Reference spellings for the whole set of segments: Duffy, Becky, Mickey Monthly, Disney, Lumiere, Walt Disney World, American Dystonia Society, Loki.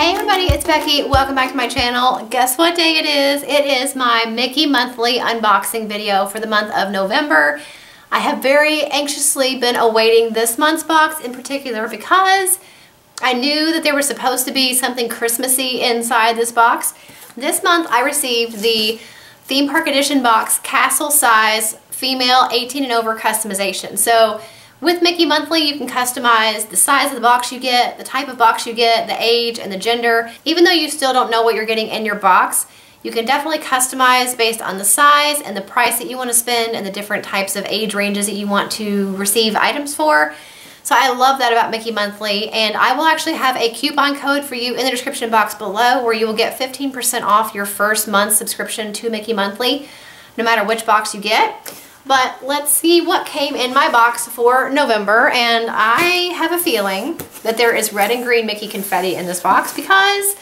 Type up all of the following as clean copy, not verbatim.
Hey everybody, it's Becky. Welcome back to my channel. Guess what day it is? It is my Mickey Monthly unboxing video for the month of November. I have very anxiously been awaiting this month's box in particular because I knew that there was supposed to be something Christmassy inside this box. This month I received the Theme Park Edition box, Castle Size, Female 18 and Over Customization. So with Mickey Monthly, you can customize the size of the box you get, the type of box you get, the age, and the gender. Even though you still don't know what you're getting in your box, you can definitely customize based on the size and the price that you want to spend and the different types of age ranges that you want to receive items for. So I love that about Mickey Monthly, and I will actually have a coupon code for you in the description box below where you will get 15% off your first month's subscription to Mickey Monthly, no matter which box you get. But let's see what came in my box for November, and I have a feeling that there is red and green Mickey confetti in this box because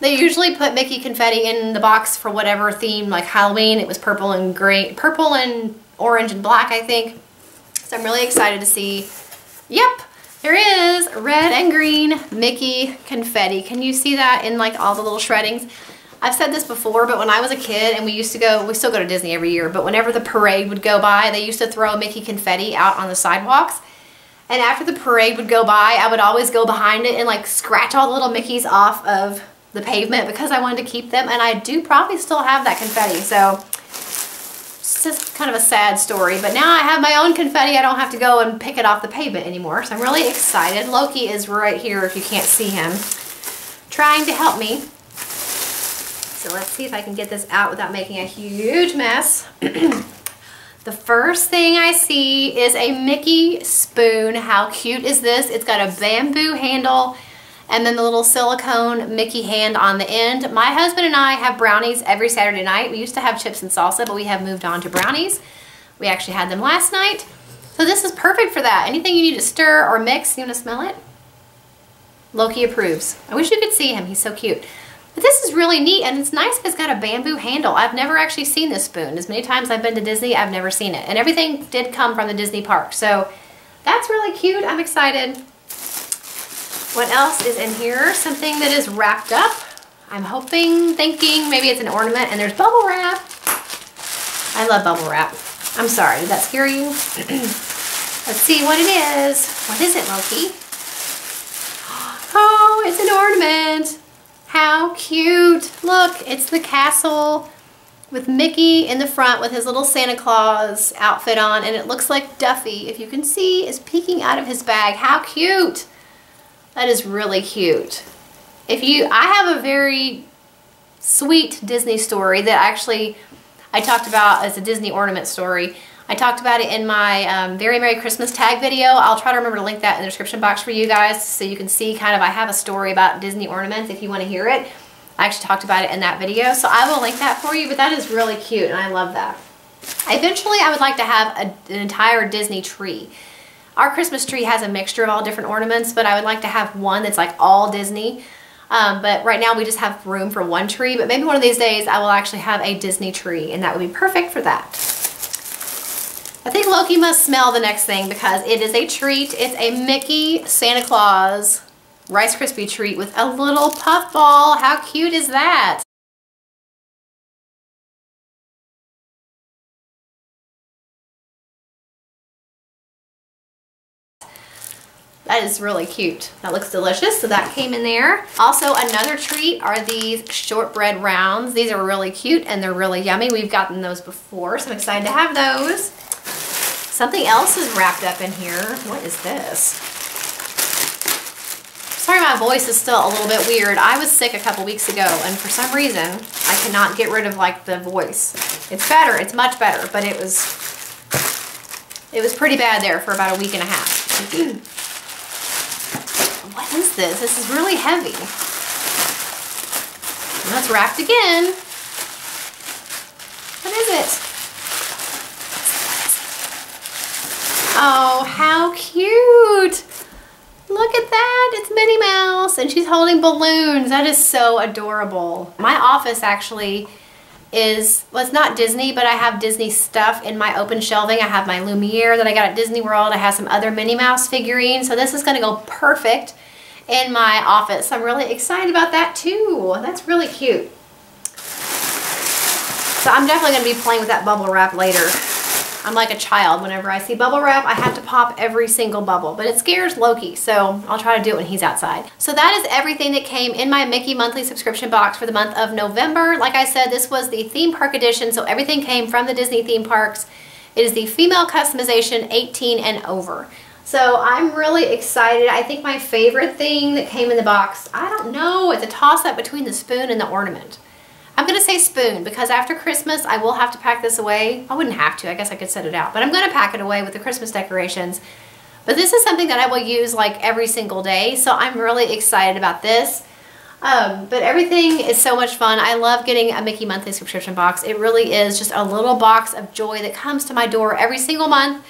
they usually put Mickey confetti in the box for whatever theme, like Halloween. It was purple and green, purple and orange and black, I think. So I'm really excited to see. Yep, there is red and green Mickey confetti. Can you see that in like all the little shreddings? I've said this before, but when I was a kid and we still go to Disney every year, but whenever the parade would go by, they used to throw Mickey confetti out on the sidewalks. And after the parade would go by, I would always go behind it and like scratch all the little Mickeys off of the pavement because I wanted to keep them. And I do probably still have that confetti. So it's just kind of a sad story, but now I have my own confetti. I don't have to go and pick it off the pavement anymore. So I'm really excited. Loki is right here if you can't see him, trying to help me. So let's see if I can get this out without making a huge mess. The first thing I see is a Mickey spoon. How cute is this? It's got a bamboo handle and then the little silicone Mickey hand on the end. My husband and I have brownies every Saturday night. We used to have chips and salsa, but we have moved on to brownies. We actually had them last night. So this is perfect for that. Anything you need to stir or mix, you want to smell it? Loki approves. I wish you could see him. He's so cute. But this is really neat, and it's nice because it's got a bamboo handle. I've never actually seen this spoon. As many times I've been to Disney, I've never seen it. And everything did come from the Disney park. So that's really cute. I'm excited. What else is in here? Something that is wrapped up. I'm hoping, thinking, maybe it's an ornament, and there's bubble wrap. I love bubble wrap. I'm sorry, did that scare you? Let's see what it is. What is it, Loki? Oh, it's an ornament. How cute. Look, it's the castle with Mickey in the front with his little Santa Claus outfit on, and it looks like Duffy, if you can see, is peeking out of his bag. How cute. That is really cute. I have a very sweet Disney story that actually I talked about as a Disney ornament story. I talked about it in my Very Merry Christmas tag video. I'll try to remember to link that in the description box for you guys so you can see kind of I have a story about Disney ornaments if you want to hear it. I actually talked about it in that video, so I will link that for you, but that is really cute and I love that. Eventually, I would like to have an entire Disney tree. Our Christmas tree has a mixture of all different ornaments, but I would like to have one that's like all Disney. But right now we just have room for one tree, but maybe one of these days I will actually have a Disney tree and that would be perfect for that. I think Loki must smell the next thing because it is a treat. It's a Mickey Santa Claus Rice Krispie treat with a little puff ball. How cute is that? That is really cute. That looks delicious, so that came in there. Also, another treat are these shortbread rounds. These are really cute and they're really yummy. We've gotten those before, so I'm excited to have those. Something else is wrapped up in here. What is this? Sorry, my voice is still a little bit weird. I was sick a couple weeks ago, and for some reason, I cannot get rid of like the voice. It's better, it's much better, but it was pretty bad there for about a week and a half. What is this? This is really heavy. And that's wrapped again. What is it? Oh, how cute. Look at that. It's Minnie Mouse and she's holding balloons. That is so adorable. My office actually is, well, it's not Disney, but I have Disney stuff in my open shelving. I have my Lumiere that I got at Disney World. I have some other Minnie Mouse figurines. So this is going to go perfect in my office. I'm really excited about that too. That's really cute. So I'm definitely going to be playing with that bubble wrap later. I'm like a child. Whenever I see bubble wrap, I have to pop every single bubble, but it scares Loki, so I'll try to do it when he's outside. So that is everything that came in my Mickey Monthly subscription box for the month of November. Like I said, this was the theme park edition, so everything came from the Disney theme parks. It is the female customization 18 and over. So I'm really excited. I think my favorite thing that came in the box, I don't know, it's a toss-up between the spoon and the ornament. I'm going to say spoon because after Christmas I will have to pack this away. I wouldn't have to, I guess I could set it out, but I'm going to pack it away with the Christmas decorations. But this is something that I will use like every single day, so I'm really excited about this. But everything is so much fun. I love getting a Mickey Monthly subscription box. It really is just a little box of joy that comes to my door every single month.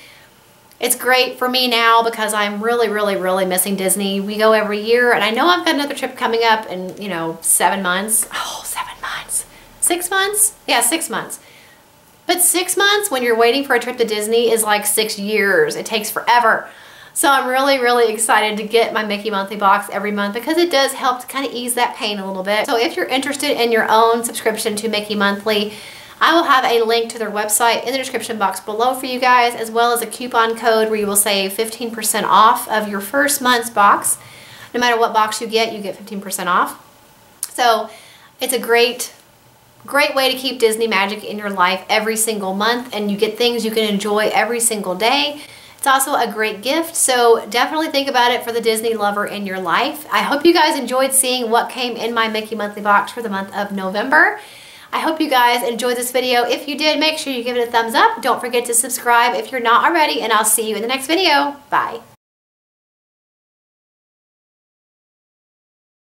It's great for me now because I'm really, really, really missing Disney. We go every year, and I know I've got another trip coming up in, you know, 7 months. Oh, 7 months. 6 months? Yeah, 6 months. But 6 months when you're waiting for a trip to Disney is like 6 years. It takes forever. So I'm really, really excited to get my Mickey Monthly box every month because it does help to kind of ease that pain a little bit. So if you're interested in your own subscription to Mickey Monthly, I will have a link to their website in the description box below for you guys, as well as a coupon code where you will save 15% off of your first month's box. No matter what box you get 15% off. So it's a great, great way to keep Disney magic in your life every single month, and you get things you can enjoy every single day. It's also a great gift, so definitely think about it for the Disney lover in your life. I hope you guys enjoyed seeing what came in my Mickey Monthly box for the month of November. I hope you guys enjoyed this video. If you did, make sure you give it a thumbs up. Don't forget to subscribe if you're not already, and I'll see you in the next video. Bye.